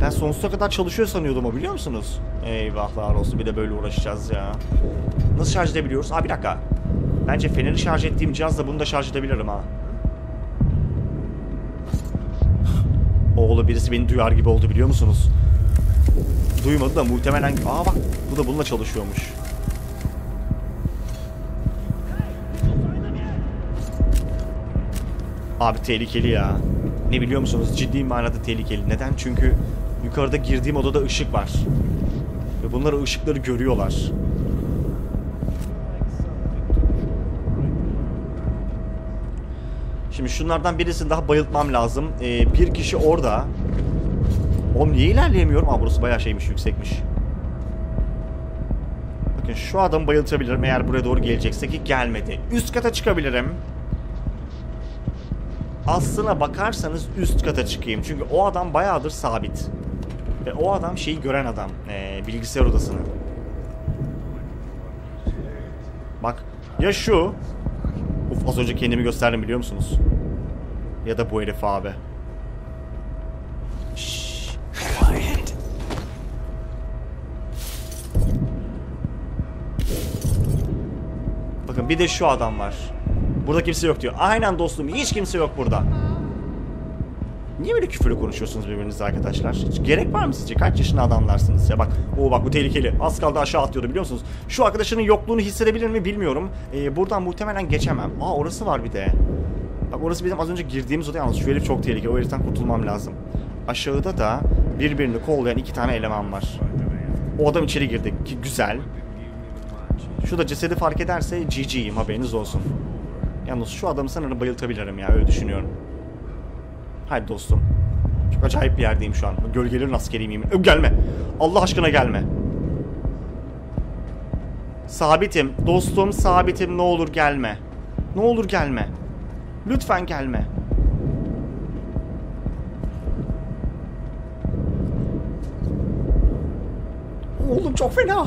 Ben sonsuza kadar çalışıyor sanıyordum o, biliyor musunuz? Eyvahlar olsun, bir de böyle uğraşacağız ya. Nasıl şarj edebiliyoruz? Aa, bir dakika. Bence feneri şarj ettiğim cihazla bunu da şarj edebilirim ha. Oğlu birisi beni duyar gibi oldu, biliyor musunuz? Duymadı da muhtemelen... Aa bak, bu da bununla çalışıyormuş. Abi tehlikeli ya. Ne biliyor musunuz? Ciddi manada tehlikeli. Neden? Çünkü yukarıda girdiğim odada ışık var. Ve bunlar ışıkları görüyorlar. Şimdi şunlardan birisini daha bayıltmam lazım. Bir kişi orada. Oğlum niye ilerleyemiyorum? Aa, burası bayağı şeymiş, yüksekmiş. Bakın şu adamı bayıltabilirim eğer buraya doğru gelecekse, ki gelmedi. Üst kata çıkabilirim. Aslına bakarsanız üst kata çıkayım. Çünkü o adam bayağıdır sabit. Ve o adam şeyi gören adam. Bilgisayar odasını. Bak ya şu. Uf, az önce kendimi gösterdim, biliyor musunuz? Ya da bu herif abi. Şşş. Bakın bir de şu adam var. Burada kimse yok diyor. Aynen dostum, hiç kimse yok burada. Niye böyle küfürlü konuşuyorsunuz birbirinizle arkadaşlar? Hiç gerek var mı sizce? Kaç yaşında adamlarsınız ya? Bak, o bak, bu tehlikeli. Az kaldı aşağı atlıyordu, biliyor musunuz? Şu arkadaşının yokluğunu hissedebilir mi bilmiyorum. Buradan muhtemelen geçemem. Aa, orası var bir de. Bak, orası bizim az önce girdiğimiz oda yalnız. Şu herif çok tehlikeli. O heriften kurtulmam lazım. Aşağıda da birbirini kollayan iki tane eleman var. O adam içeri girdi. Ki güzel. Şu da cesedi fark ederse GG'yim, haberiniz olsun. Yalnız şu adamı sanırım bayıltabilirim ya, öyle düşünüyorum. Haydi dostum. Çok acayip bir yerdeyim şu an. Gölgelerin askeriyim yemin. Gelme. Allah aşkına gelme. Sabitim. Dostum sabitim, ne olur gelme. Ne olur gelme. Lütfen gelme. Oğlum çok fena.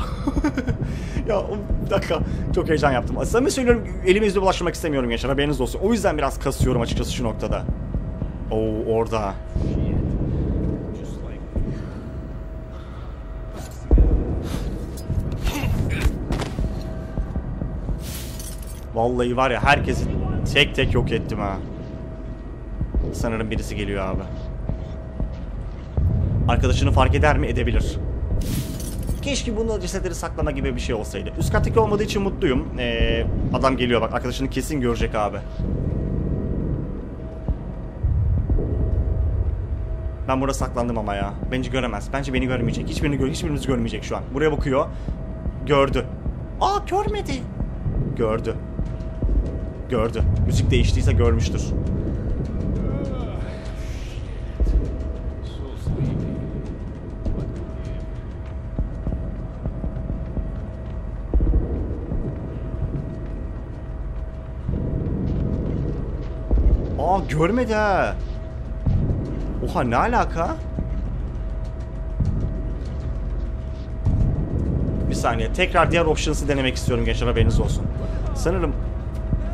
Ya bir dakika, çok heyecan yaptım. Samimi söylüyorum, elimizle bulaştırmak istemiyorum gençler, haberiniz olsun. O yüzden biraz kasıyorum açıkçası şu noktada. Oo, orada. Vallahi var ya, herkesi tek tek yok ettim ha. Sanırım birisi geliyor abi. Arkadaşını fark eder mi? Edebilir. Keşke bununla cesetleri saklama gibi bir şey olsaydı. Üst kattaki olmadığı için mutluyum. Adam geliyor bak, arkadaşını kesin görecek abi. Ben burada saklandım ama ya. Bence göremez. Bence beni görmeyecek. Hiçbirimiz görmeyecek şu an. Buraya bakıyor. Gördü. Aa, görmedi. Gördü. Gördü. Müzik değiştiyse görmüştür. Aa, görmedi ha. Oha, ne alaka? Bir saniye, tekrar diğer options'ı denemek istiyorum gençler, haberiniz olsun. Sanırım...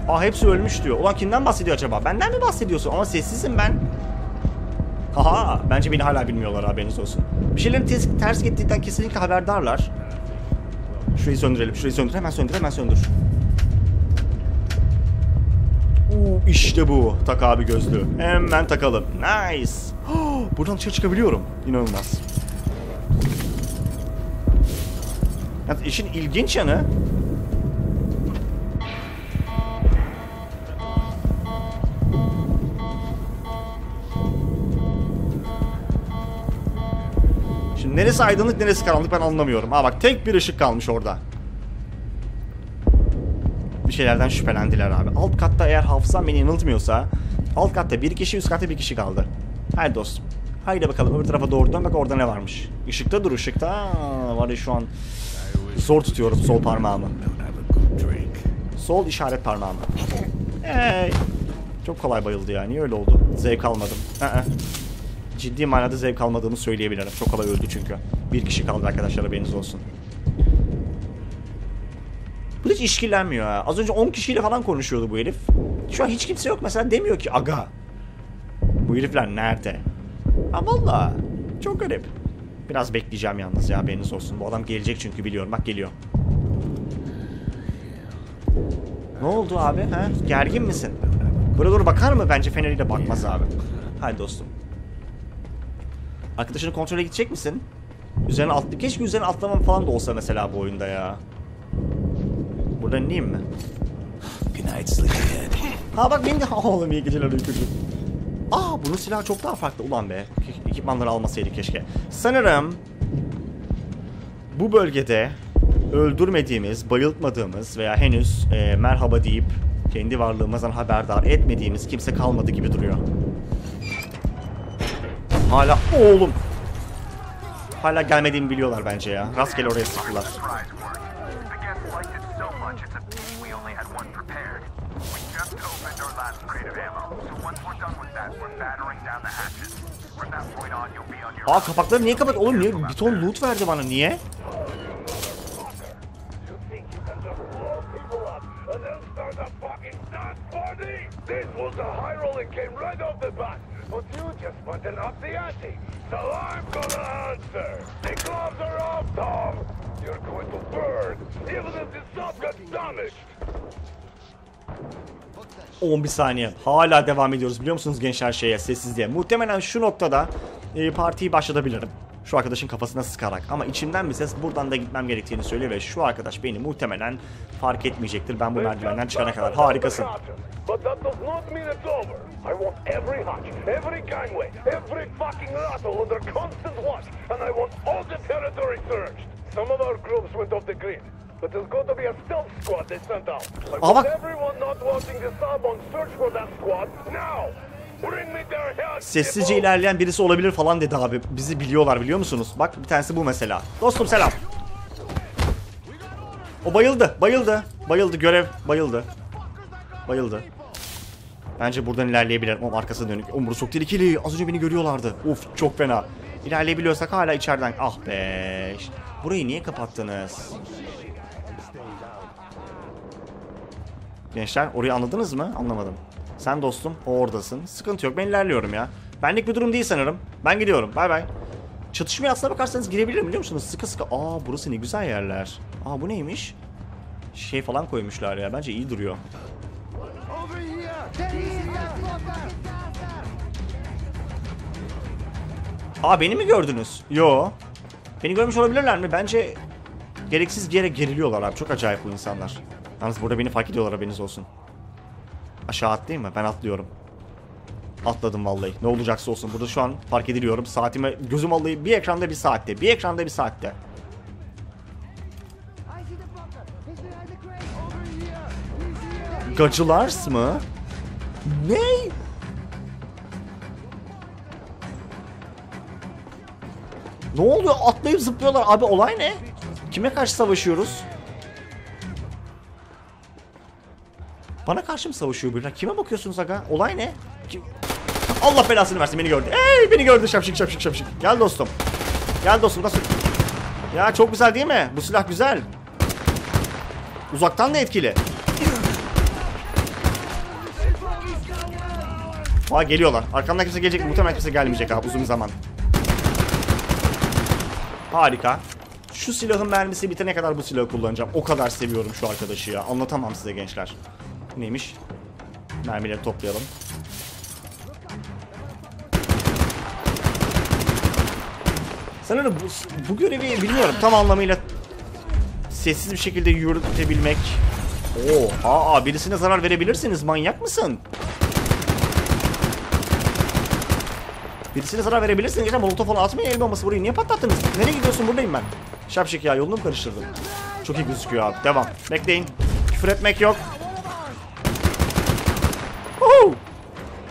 Aa, hepsi ölmüş diyor. Ulan kimden bahsediyor acaba? Benden mi bahsediyorsun? Ama sessizim ben. Haha, bence beni hala bilmiyorlar, haberiniz olsun. Bir şeylerin ters gittiğinden kesinlikle haberdarlar. Şurayı söndürelim, şurayı söndür, hemen söndür. İşte bu. Tak abi gözlüğü. Hemen takalım. Nice. buradan dışarı çıkabiliyorum. İnanılmaz. Yani işin ilginç yanı... Şimdi neresi aydınlık, neresi karanlık ben anlamıyorum. Ha bak, tek bir ışık kalmış orada. Bir şeylerden şüphelendiler abi. Alt katta, eğer hafızam beni yanıltmıyorsa, alt katta bir kişi, üst katta bir kişi kaldı. Haydi dostum. Haydi bakalım öbür tarafa doğrudan, bak orada ne varmış. Işıkta dur, ışıkta. Aa, var ya şu an zor tutuyorum sol parmağımı. Sol işaret parmağımı. Hey. Çok kolay bayıldı ya. Niye öyle oldu? Zevk almadım. Ciddi manada zevk almadığımı söyleyebilirim. Çok kolay öldü çünkü. Bir kişi kaldı arkadaşlar, haberiniz olsun. Bu hiç işkillenmiyor ha. Az önce 10 kişiyle falan konuşuyordu bu herif. Şu an hiç kimse yok mesela, demiyor ki aga bu herifler nerede? Ha valla çok garip. Biraz bekleyeceğim yalnız ya, haberiniz olsun. Bu adam gelecek çünkü, biliyorum. Bak geliyor. Ne oldu abi? Ha? Gergin misin? Buraya doğru bakar mı? Bence feneriyle bakmaz abi. Haydi dostum. Arkadaşını kontrole gidecek misin? Üzerine atlı. Keşke üzerine atlamam falan da olsa mesela bu oyunda ya. Buradan ineyim mi? Ha bak beni de... Oğlum iyi geceler uykucu. Aa bunun silahı çok daha farklı. Ulan be. Ekipmanları almasaydık keşke. Sanırım... Bu bölgede... Öldürmediğimiz, bayıltmadığımız veya henüz merhaba deyip... Kendi varlığımızdan haberdar etmediğimiz kimse kalmadı gibi duruyor. Hala... Oğlum! Hala gelmediğimi biliyorlar bence ya. Rastgele oraya sıktılar. Aa kapakları niye kapat? Oğlum niye? Bir ton loot verdi bana, niye? On bir saniye. Hala devam ediyoruz biliyor musunuz gençler şeye, sessizliğe. Muhtemelen şu noktada partiyi başlatabilirim. Şu arkadaşın kafasına sıkarak. Ama içimden bir ses buradan da gitmem gerektiğini söylüyor ve şu arkadaş beni muhtemelen fark etmeyecektir. Ben bu merdivenden çıkana kadar. Harikasın. Aa bak. Sessizce ilerleyen birisi olabilir falan dedi abi. Bizi biliyorlar biliyor musunuz? Bak bir tanesi bu mesela. Dostum selam. O bayıldı. Bayıldı. Bayıldı. Görev bayıldı. Bayıldı. Bence buradan ilerleyebilirim. O arkasına dönük. Omuru soktu ikili. Az önce beni görüyorlardı. Of çok fena. İlerleyebiliyorsak hala içeriden. Ah be. Burayı niye kapattınız? Gençler orayı anladınız mı? Anlamadım. Sen dostum o oradasın. Sıkıntı yok, ben ilerliyorum ya. Benlik bir durum değil sanırım. Ben gidiyorum. Bay bay. Çatışmaya aslına bakarsanız girebilirim biliyor musunuz? Sıkı sıkı. Aa burası ne güzel yerler. Aa bu neymiş? Şey falan koymuşlar ya. Bence iyi duruyor. Aa beni mi gördünüz? Yo. Beni görmüş olabilirler mi? Bence gereksiz bir yere geriliyorlar abi. Çok acayip bu insanlar. Yalnız burada beni fark ediyorlar, haberiniz olsun. Aşağı atlayayım mı? Ben atlıyorum. Atladım vallahi. Ne olacaksa olsun. Burada şu an fark ediliyorum. Saatime gözüm alayım. Bir ekranda bir saatte. Bir ekranda bir saatte. Gacılars mı? Ne? Ne oluyor? Atlayıp zıplıyorlar. Abi olay ne? Kime karşı savaşıyoruz? Bana karşı mı savaşıyor birileri? Kime bakıyorsunuz aga? Olay ne? Kim? Allah belasını versin, beni gördü. Hey beni gördü, şapşık şapşık şapşık. Gel dostum. Gel dostum nasıl? Ya çok güzel değil mi? Bu silah güzel. Uzaktan da etkili. Aa geliyorlar. Arkamdan kimse gelecek mi? Muhtemelen kimse gelmeyecek abi uzun zaman. Harika. Şu silahın mermisi bitene kadar bu silahı kullanacağım. O kadar seviyorum şu arkadaşı ya. Anlatamam size gençler. Neymiş? Mermileri toplayalım. Sanırım bu görevi bilmiyorum tam anlamıyla sessiz bir şekilde yürütebilmek. Oo, aa, birisine zarar verebilirsiniz. Manyak mısın? Birisine zarar verebilirsin. Geçen molotof falan atmayın, el bombası burayı niye patlattınız? Nereye gidiyorsun? Buradayım ben. Şapşik ya, yolunu mu karıştırdım? Çok iyi gözüküyor abi. Devam. Bekleyin. Küfür etmek yok. Uhu.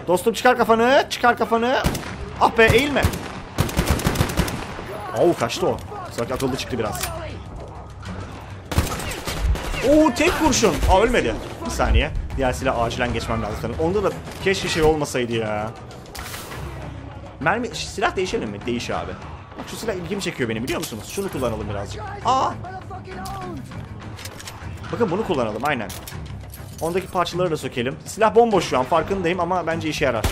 Dostum çıkar kafanı. Çıkar kafanı. Ah be, eğilme. Oo, kaçtı o. Sanki akıllı çıktı biraz. Oo, tek kurşun. Aa, ölmedi. Bir saniye. Diğer silah acilen geçmem lazım. Onda da keşke şey olmasaydı ya. Mermi, silah değişelim mi? Değiş abi. Bak, şu silah ilgimi çekiyor benim, biliyor musunuz? Şunu kullanalım birazcık. Aa! Bakın bunu kullanalım aynen. Ondaki parçaları da sökelim. Silah bomboş şu an farkındayım ama bence işe yarar.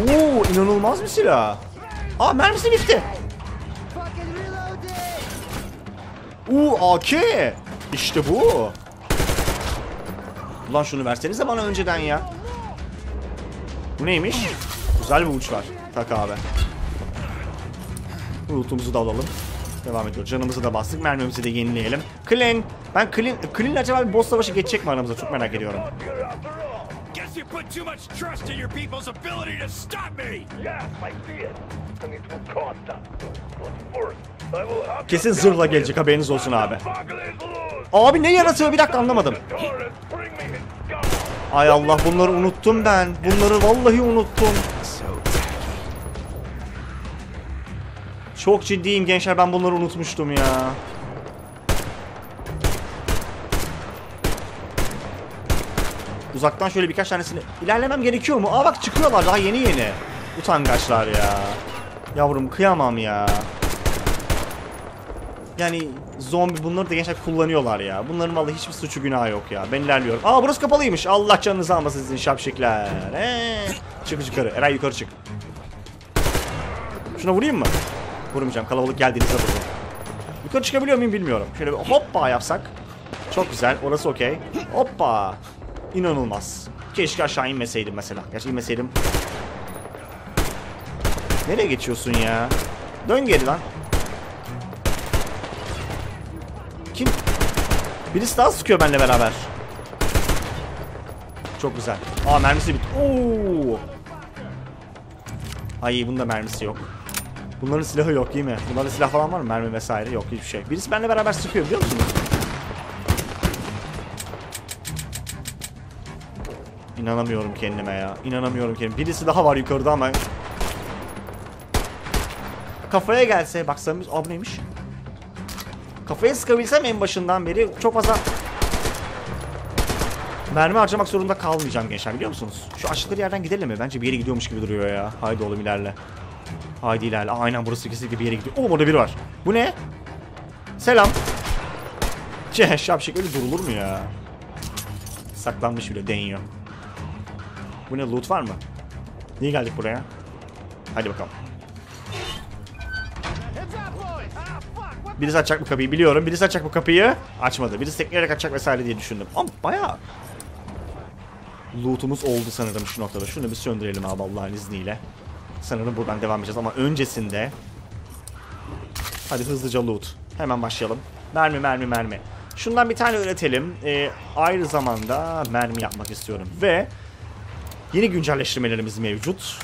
Oo, inanılmaz bir silah. Aa, mermisi bitti. Oo, AK. İşte bu. Ulan şunu versenize bana önceden ya. Bu neymiş? Güzel bir uç var. Tak abi. Lootumuzu da alalım. Devam ediyor. Canımızı da bastık. Mermimizi de yenileyelim. Clint. Ben Clint'le acaba bir boss savaşı geçecek mi aramızda? Çok merak ediyorum. Kesin zırhla gelecek, haberiniz olsun abi. Abi ne yaratıyor? Bir dakika, anlamadım. Ay Allah, bunları unuttum ben. Bunları vallahi unuttum. Çok ciddiyim gençler, ben bunları unutmuştum ya. Uzaktan şöyle birkaç tanesini... İlerlemem gerekiyor mu? Aa bak, çıkıyorlar daha yeni yeni. Utangaçlar ya. Yavrum, kıyamam ya. Yani zombi bunları da gençler kullanıyorlar ya. Bunların vallahi hiçbir suçu günahı yok ya. Ben ilerliyorum. Aa, burası kapalıymış. Allah canınızı almasın sizin şapşikler. Çık yukarı. Eray, yukarı çık. Şuna vurayım mı? Vurmayacağım. Kalabalık geldiğinizde vurun. Yukarı çıkabiliyor muyum bilmiyorum. Şöyle bir hoppa yapsak. Çok güzel. Orası okey. Hoppa. İnanılmaz. Keşke aşağı inmeseydim mesela. Gerçi inmeseydim. Nereye geçiyorsun ya? Dön geri lan. Kim? Birisi daha sıkıyor benimle beraber. Çok güzel. Aa, mermisi bitti. Oo. Ay, bunda mermisi yok. Bunların silahı yok değil mi? Bunların silah falan var mı? Mermi vesaire yok, hiçbir şey. Birisi benimle beraber sıkıyor, biliyor musunuz? İnanamıyorum kendime ya. İnanamıyorum kendime. Birisi daha var yukarıda ama. Kafaya gelse baksana, aboneymiş. Kafaya sıkabilsem en başından beri çok fazla mermi harcamak zorunda kalmayacağım gençler, biliyor musunuz? Şu açtıkları yerden gidelim mi? Bence bir yere gidiyormuş gibi duruyor ya. Haydi oğlum, ilerle. Haydi ilerle. Aa, aynen, burası kesinlikle bir yere gidiyor. Oğlum, orada biri var. Bu ne? Selam. Şapşik, öyle durulur mu ya? Saklanmış bile deniyor. Bu ne, loot var mı? Niye geldik buraya? Hadi bakalım. Birisi açacak bu kapıyı, biliyorum. Birisi açacak bu kapıyı. Açmadı. Birisi tekleyerek açacak vesaire diye düşündüm. Ama bayağı lootumuz oldu sanırım şu noktada. Şunu bir söndürelim abi Allah'ın izniyle. Sanırım buradan devam edeceğiz ama öncesinde hadi hızlıca loot. Hemen başlayalım. Mermi, mermi, mermi. Şundan bir tane üretelim. Ayrı zamanda mermi yapmak istiyorum. Ve yeni güncelleştirmelerimiz mevcut.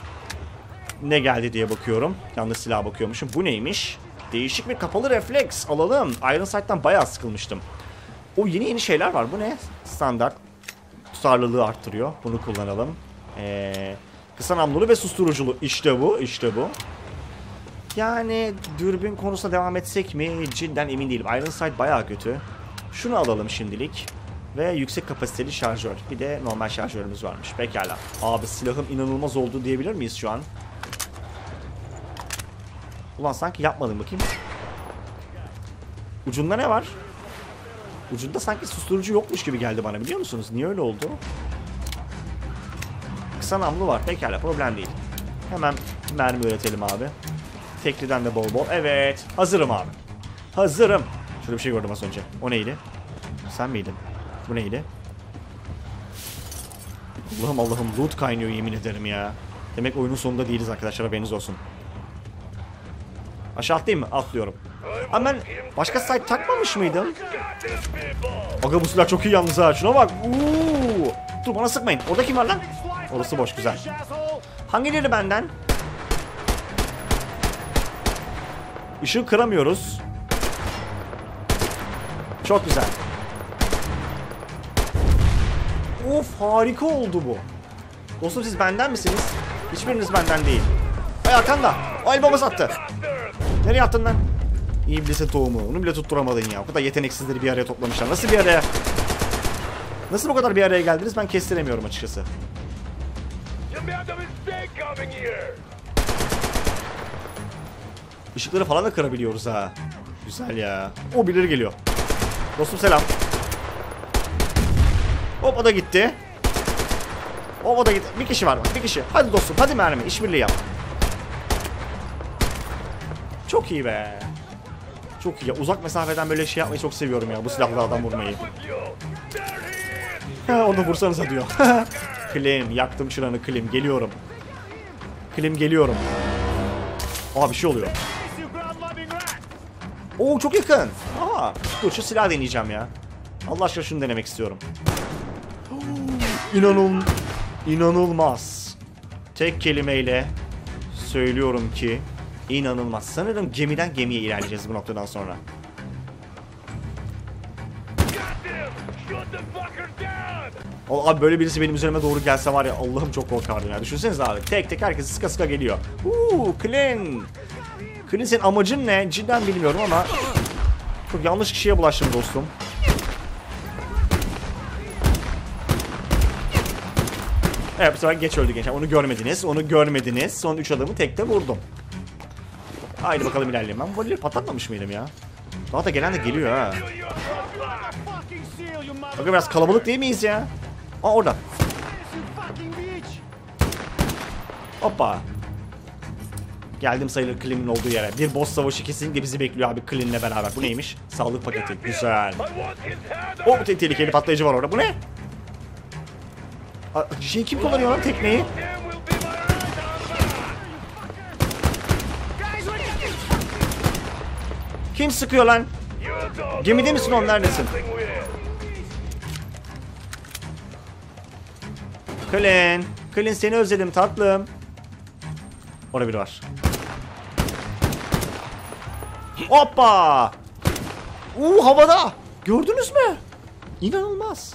Ne geldi diye bakıyorum. Yanlış silaha bakıyormuşum. Bu neymiş? Değişik bir kapalı refleks alalım. Iron Sight'tan bayağı sıkılmıştım. O yeni şeyler var. Bu ne? Standart. Tutarlılığı arttırıyor. Bunu kullanalım. Kısa namlulu ve susturuculu. İşte bu. İşte bu. Yani dürbün konusuna devam etsek mi? Cidden emin değilim. Iron Sight bayağı kötü. Şunu alalım şimdilik. Ve yüksek kapasiteli şarjör. Bir de normal şarjörümüz varmış. Pekala. Abi, silahım inanılmaz oldu diyebilir miyiz şu an? Ulan sanki yapmadım, bakayım. Ucunda ne var? Ucunda sanki susturucu yokmuş gibi geldi bana, biliyor musunuz? Niye öyle oldu? Kısa namlu var. Pekala, problem değil. Hemen mermi üretelim abi. Tekliden de bol bol. Evet. Hazırım abi. Hazırım. Şöyle bir şey gördüm az önce. O neydi? Sen miydin? Bu neydi? Allah'ım, Allah'ım, loot kaynıyor yemin ederim ya. Demek oyunun sonunda değiliz arkadaşlar, haberiniz olsun. Aşağı atlayayım mı? Atlıyorum. Ama ben başka site takmamış mıydım? Aga bu silah çok iyi yalnız ha. Şuna bak. Uuu. Dur bana sıkmayın. Orada kim var lan? Orası boş, güzel. Hangileri benden? Işığı kıramıyoruz. Çok güzel. Of, harika oldu bu. Dostum siz benden misiniz? Hiçbiriniz benden değil. Ay arkanda. Ay babası attı. Nereye attın lan? İblisin tohumu. Onu bile tutturamadın ya. O kadar yeteneksizleri bir araya toplamışlar. Nasıl bir araya? Nasıl bu kadar bir araya geldiniz? Ben kestiremiyorum açıkçası. Işıkları falan da kırabiliyoruz ha. Güzel ya. O birileri geliyor. Dostum selam. Hop o da gitti. Hop o da gitti. Bir kişi var bak, bir kişi. Hadi dostum, hadi mermi. İşbirliği yap. Çok iyi be. Çok iyi ya. Uzak mesafeden böyle şey yapmayı çok seviyorum ya. Bu silahlardan vurmayı. Onu vursanıza diyor. Klim, yaktım şuranı Klim. Geliyorum. Klim geliyorum. Aa bir şey oluyor. Oo çok yakın. Aa, dur şu silah deneyeceğim ya. Allah aşkına şunu denemek istiyorum. İnanılmaz. Tek kelimeyle söylüyorum ki inanılmaz. Sanırım gemiden gemiye ilerleyeceğiz bu noktadan sonra. Abi böyle birisi benim üzerime doğru gelse var ya, Allah'ım çok korkardım ya. Düşünsenize abi, tek tek herkes sıka sıka geliyor. Clint. Clint senin amacın ne? Cidden bilmiyorum ama çok yanlış kişiye bulaştım dostum. Evet bu sefer geç öldü gençler. Onu görmediniz. Onu görmediniz. Son 3 adamı tekte vurdum. Haydi bakalım ilerleyelim. Ben volileri patlatmamış mıydım ya? Daha da gelen de geliyor ha. Bakın biraz kalabalık değil miyiz ya? Aa orada. Hoppa. Geldim sayılır Klim'in olduğu yere. Bir boss savaşı kesinlikle bizi bekliyor abi Klim'le beraber. Bu neymiş? Sağlık paketi. Güzel. O bu tehlikeli patlayıcı var orada. Bu ne? Şey kim kullanıyor lan tekneyi? Kim sıkıyor lan? Gemide misin oğlum, neredesin? Clint. Clint seni özledim tatlım. Orada biri var. Hoppa! Havada! Gördünüz mü? İnanılmaz.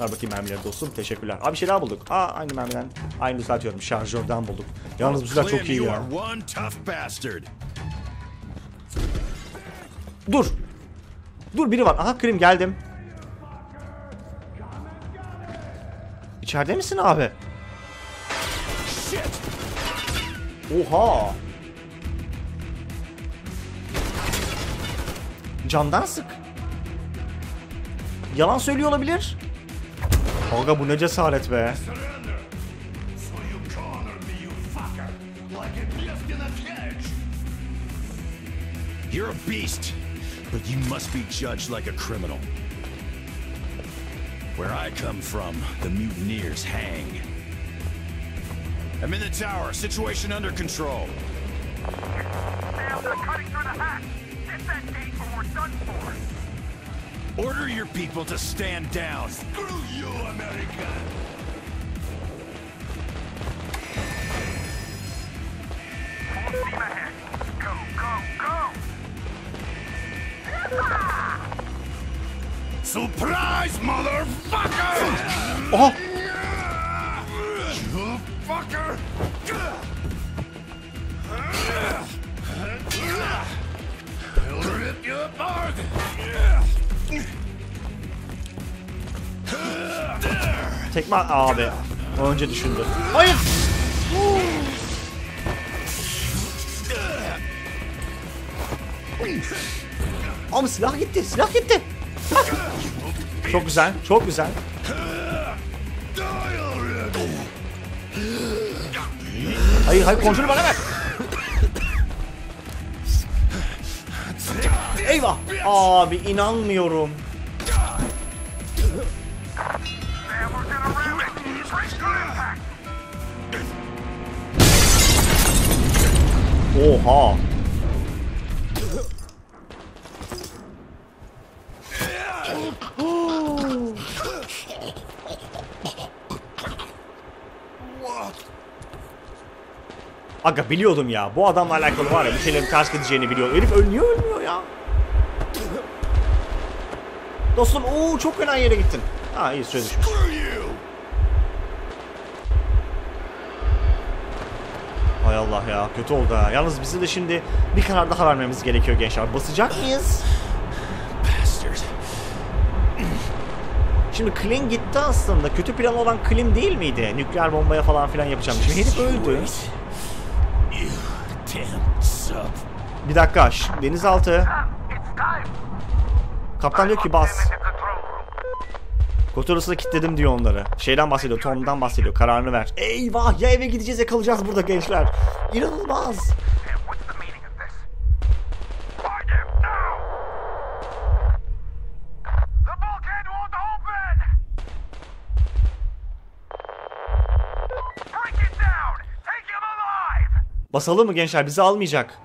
Ver bakayım mermileri dostum. Teşekkürler. Abi bir şey daha bulduk. Aa aynı mermiden. Aynı düzeltiyorum. Şarjörden bulduk. Yalnız bu silah çok iyi ya. Dur. Dur biri var. Aha Klim geldim. İçeride misin abi? Oha. Camdan sık. Yalan söylüyor olabilir. Aga bu ne cesaret be. You're a beast, but you must be judged like a criminal. Where I come from, the mutineers hang. I'm in the tower. Situation under control. Now they're cutting through the hatch. Hit that gate or we're done for. Order your people to stand down. Screw you, America. Full steam ahead. Go, go, go. Surprise, motherfucker! Oh! You fucker! I'll rip you apart! Tekme abi. Önce düşündüm. Hayır. Ama silah gitti. Silah gitti. Çok güzel. Çok güzel. Hayır hayır kontrolü bana ver. Eyvah. Abi inanmıyorum. Oha. Aga biliyordum ya. Bu adamla alakalı var ya bir şeylerin ters gideceğini biliyordum. Herif ölmüyor ya. Dostum ooo çok önemli yere gittin. Ha iyi süre düşmüş. Hay Allah ya kötü oldu ha. Yalnız bizim de şimdi bir karar daha vermemiz gerekiyor gençler. Basacak mıyız? Şimdi Klim gitti aslında. Kötü plan olan Klim değil miydi? Nükleer bombaya falan filan yapacağım. Şimdi herif öldü. Bir dakika. Denizaltı. Kaptan diyor ki bas. Kontrol odasını kilitledim diyor onları. Şeyden bahsediyor. Tom'dan bahsediyor. Kararını ver. Eyvah ya eve gideceğiz ya kalacağız burada gençler. İnanılmaz. Basalım mı gençler? Bizi almayacak.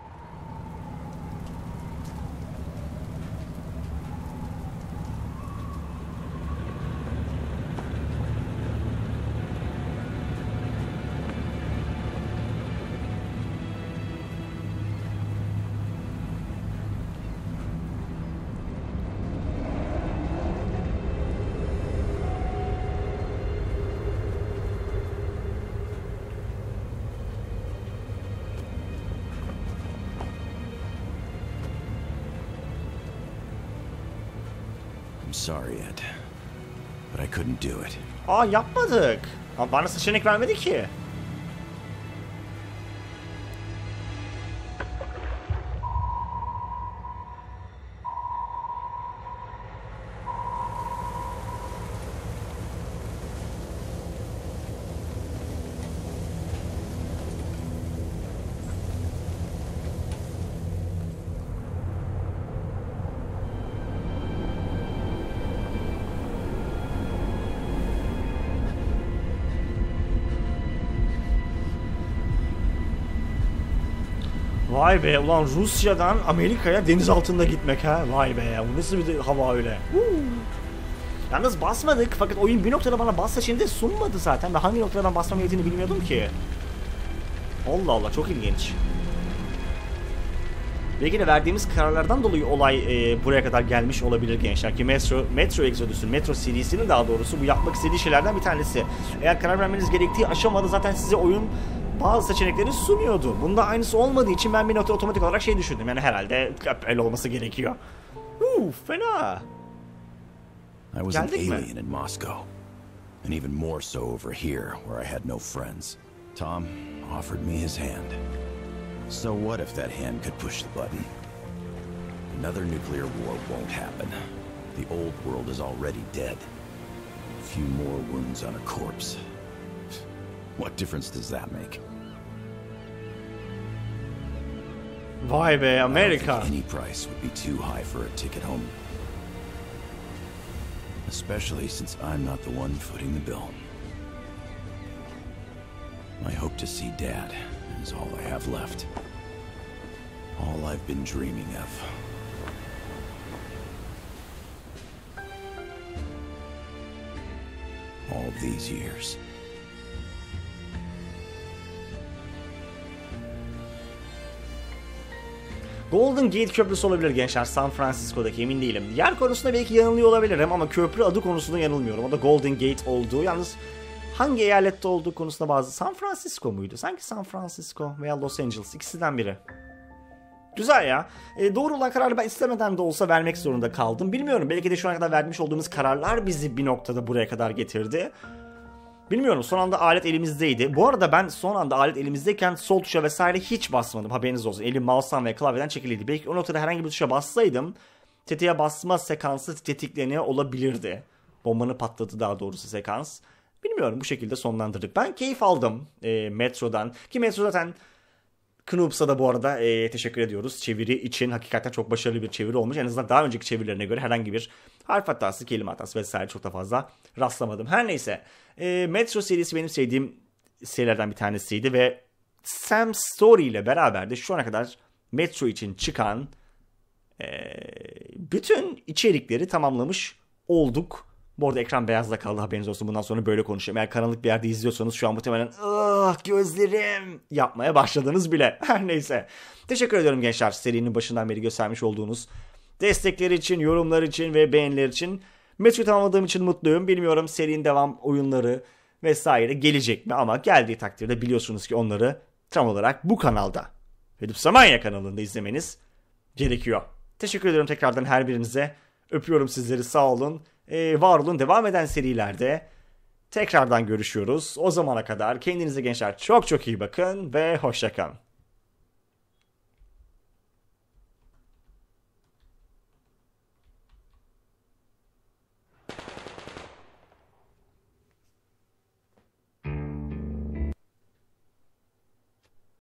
Sorry Ed, but I couldn't do it. Aa yapmadık. Ama bana seçenek vermedi ki. Vay be ulan Rusya'dan Amerika'ya deniz altında gitmek ha. Vay be bu nasıl bir hava öyle. Yalnız basmadık fakat oyun bir noktada bana bas seçeneği de sunmadı zaten. Ve hangi noktadan basmam gerektiğini bilmiyordum ki. Allah Allah çok ilginç. Belki de verdiğimiz kararlardan dolayı olay buraya kadar gelmiş olabilir gençler ki Metro Exodus'un, Metro serisinin daha doğrusu bu yapmak istediği şeylerden bir tanesi. Eğer karar vermeniz gerektiği aşamada zaten size oyun bazı seçenekleri sunuyordu. Bunda aynısı olmadığı için ben bir nokta otomatik olarak şey düşündüm. Yani herhalde öyle olması gerekiyor. Fena. Geldik mi? And even more so over here where I had no friends. Tom offered me his hand. So what if that hand could push the button? Another nuclear war won't happen. The old world is already dead. A few more wounds on a corpse. What difference does that make? Vay be America. Any price would be too high for a ticket home. Especially since I'm not the one footing the bill. I hope to see Dad is all I have left. All I've been dreaming of. All these years. Golden Gate köprüsü olabilir gençler San Francisco'daki emin değilim. Yer konusunda belki yanılıyor olabilirim ama köprü adı konusunda yanılmıyorum. O da Golden Gate olduğu yalnız hangi eyalette olduğu konusunda bazı San Francisco muydu? Sanki San Francisco veya Los Angeles ikisinden biri. Güzel ya. Doğru olan kararı ben istemeden de olsa vermek zorunda kaldım. Bilmiyorum belki de şu ana kadar vermiş olduğumuz kararlar bizi bir noktada buraya kadar getirdi. Bilmiyorum son anda alet elimizdeydi. Bu arada ben son anda alet elimizdeyken sol tuşa vesaire hiç basmadım haberiniz olsun. Elim mouse'dan ve klavyeden çekiliydi. Belki o noktada herhangi bir tuşa bassaydım tetiğe basma sekansı tetikleniyor olabilirdi. Bombanın patladı daha doğrusu sekans. Bilmiyorum bu şekilde sonlandırdık. Ben keyif aldım Metro'dan. Ki Metro zaten Knoops'a da bu arada teşekkür ediyoruz. Çeviri için hakikaten çok başarılı bir çeviri olmuş. En azından daha önceki çevirilerine göre herhangi bir harf hatası, kelime hatası vesaire çok da fazla rastlamadım. Her neyse. Metro serisi benim sevdiğim serilerden bir tanesiydi ve Sam's Story ile beraber de şu ana kadar Metro için çıkan bütün içerikleri tamamlamış olduk. Bu arada ekran beyazda kaldı, haberiniz olsun. Bundan sonra böyle konuşuyorum. Eğer karanlık bir yerde izliyorsanız şu an muhtemelen gözlerim yapmaya başladınız bile. Her neyse. Teşekkür ediyorum gençler. Serinin başından beri göstermiş olduğunuz destekleri için, yorumlar için ve beğeniler için. Metro'yu tamamladığım için mutluyum. Bilmiyorum serinin devam oyunları vesaire gelecek mi, ama geldiği takdirde biliyorsunuz ki onları tam olarak bu kanalda, Fedupsamania kanalında izlemeniz gerekiyor. Teşekkür ediyorum tekrardan her birinize. Öpüyorum sizleri, sağ olun. Var olun. Devam eden serilerde tekrardan görüşüyoruz. O zamana kadar kendinize gençler çok çok iyi bakın ve hoşça kalın.